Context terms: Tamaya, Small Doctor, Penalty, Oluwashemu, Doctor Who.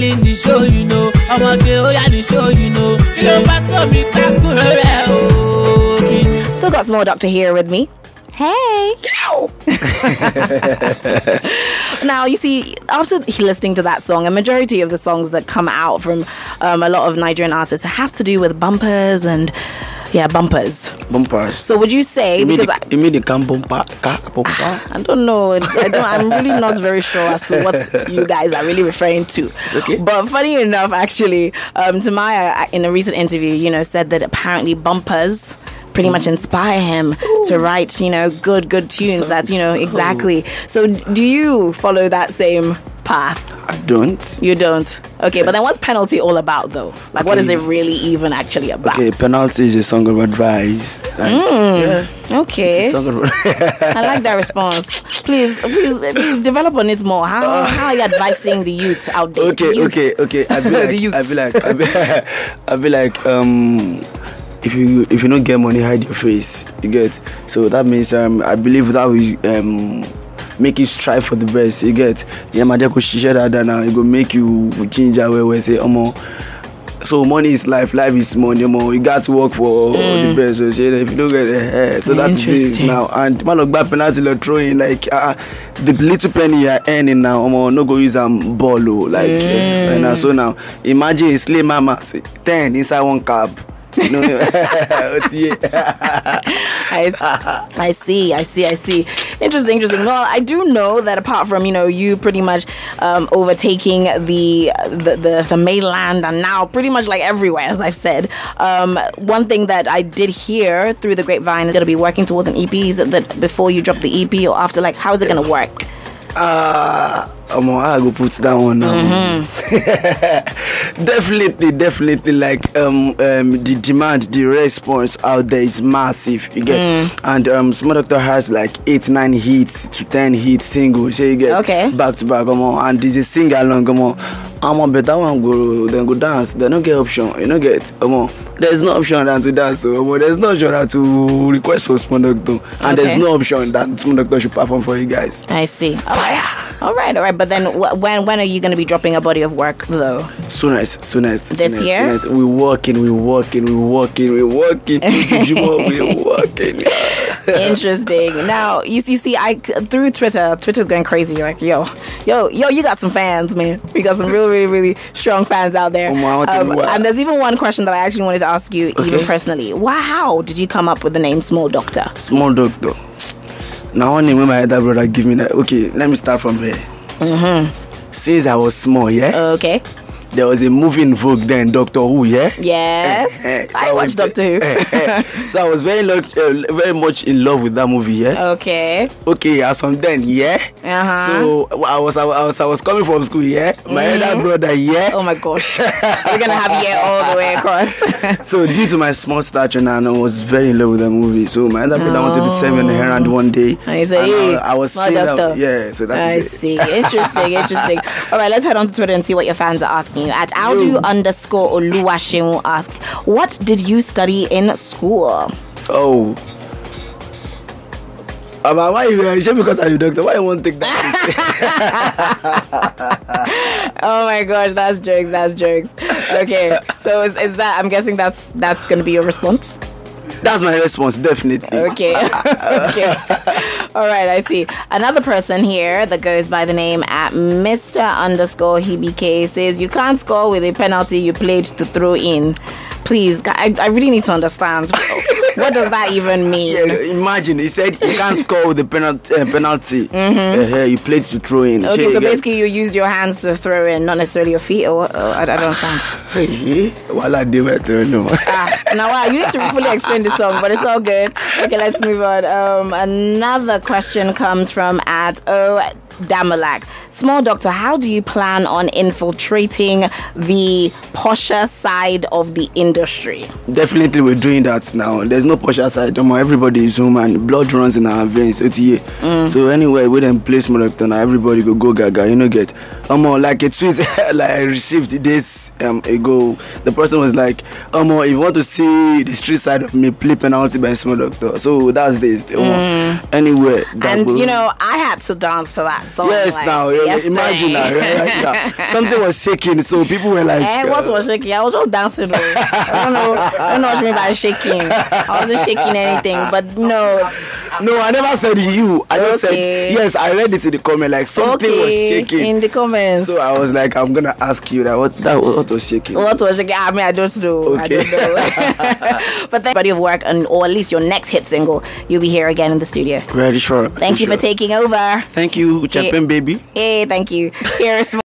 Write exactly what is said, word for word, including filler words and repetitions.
In the show, you know, I want to go on the show, you know. Still got Small Doctor here with me. Hey. Now, you see, after listening to that song, a majority of the songs that come out from um, a lot of Nigerian artists has to do with bumpers and, yeah, bumpers. Bumpers. So would you say... You mean, because the, I, you mean the can bumper? Can bumper? I don't know. It's, I don't, I'm really not very sure as to what you guys are really referring to. It's okay. But funny enough, actually, um, Tamaya, in a recent interview, you know, said that apparently bumpers... pretty much inspire him Ooh. to write, you know, good, good tunes. So, that's, you know, exactly. So do you follow that same path? I don't. You don't? Okay, yeah. But then what's Penalty all about, though? Like, okay. What is it really even actually about? Okay, Penalty is a song of advice. Like, mm, yeah. Okay. It's a song of I like that response. Please, please, please develop on it more. How, uh. how are you advising the youth out there? Okay, the okay, okay. I feel like, I feel like, I feel like, I feel like um... if you if you don't get money, hide your face. You get? So that means um I believe that we um make you strive for the best. You get? Yeah, my dad could share that now. It will make you change where we say omo. So money is life, life is money, more. You got to work for mm. the best. So if you don't get it, so that's it now. And man, look back, Penalty like throwing like uh, the little penny you are earning now, omo, no go use am bolo like mm. right now. So now imagine a slave mama ten inside one cab. No, no. I, I see, I see, I see. Interesting, interesting. Well, I do know that apart from, you know, you pretty much um, overtaking the, the the the mainland and now pretty much like everywhere, as I've said. Um, one thing that I did hear through the grapevine is going to be working towards an E P. Is it that before you drop the E P or after? Like, how is it going to work? Uh, I'm gonna put that one now. Mm-hmm. definitely, definitely. Like um, um, the demand, the response out there is massive. You get, mm. and um, Small Doctor has like eight, nine hits to ten hit singles. So you get, okay, back to back. Come on, and this is sing along. Come on, I'm on better one go. Then go dance. They don't get option. You know get. Come on, there's no option than to dance. So there's no option than to request for Small Doctor, and okay. there's no option that Small Doctor should perform for you guys. I see. Oh. All right, all right. But then, wh when when are you going to be dropping a body of work, though? Soonest, soonest. This soonest, year? Soonest. We're working, we're working, we're working, we're working. We're working. Yeah. Interesting. Now, you, you see, I through Twitter, Twitter's going crazy. Like, yo, yo, yo, you got some fans, man. You got some really, really, really strong fans out there. Um, and there's even one question that I actually wanted to ask you, okay. even personally. Why, how did you come up with the name Small Doctor? Small Doctor. Now one name when my elder brother give me that. Okay, let me start from here. Mm-hmm. Since I was small, yeah. Okay. There was a movie in vogue then, Doctor Who, yeah. Yes. Eh, eh. So I, I watched Doctor Who. Eh, eh. So I was very, uh, very much in love with that movie, yeah. Okay. Okay, as from then, yeah. Uh huh. So I was, I was, I was coming from school, yeah. My mm-hmm. elder brother, yeah. Oh my gosh. We're gonna have yeah all the way across. So due to my small stature, now I was very in love with that movie. So my elder brother oh. wanted to send me on the errand one day. I see. And I, I was saying that, yeah. So that's it. I see. Interesting, interesting. All right, let's head on to Twitter and see what your fans are asking. At Aldu underscore Oluwashemu asks, what did you study in school? Oh. Um, why you uh, shame because I'm a doctor? Why you won't take that? Oh my gosh, that's jokes, that's jokes. Okay, so is, is that, I'm guessing that's that's gonna be your response? That's my response, definitely. Okay. Okay. All right, I see. Another person here that goes by the name at Mister underscore Hibike says, you can't score with a penalty you played to throw in. Please, I, I really need to understand. What does that even mean? Yeah, imagine, he said you can't score with the penalty. Uh, penalty. Mm-hmm. uh, you played to throw in. Okay, Share so you basically guys. you used your hands to throw in, not necessarily your feet. Or, or, I, I don't understand. ah, now, wow, you need to fully explain this song, but it's all good. Okay, let's move on. Um, another question comes from at O Damalak. Small Doctor, how do you plan on infiltrating the posher side of the industry? Definitely, we're doing that now. There's no posher side. Everybody is human. Blood runs in our veins. Mm. So anyway, we then play Small Doctor now. Everybody go go gaga. You know get. Omo, like a tweet like I received this um ago. The person was like, Omo, if you want to see the street side of me, play Penalty by Small Doctor. So that's this. Mm. Anyway, that and will... you know, I had to dance to that. that song. Yes, like, now yes, imagine now, right, now. Something was shaking, so people were like. And what uh, was shaking? I was just dancing. I don't know. I don't know what you mean by shaking. I wasn't shaking anything, but no. No, I never said you. I just okay. said yes. I read it in the comment like something okay. was shaking in the comments. So I was like, I'm gonna ask you that what that what was shaking. What was shaking? I mean, I don't know. Okay. I don't know. But thank you for your work, and or at least your next hit single, you'll be here again in the studio. Very sure. Thank you sure. for taking over. Thank you, Champion hey, Baby. Hey, thank you. Here's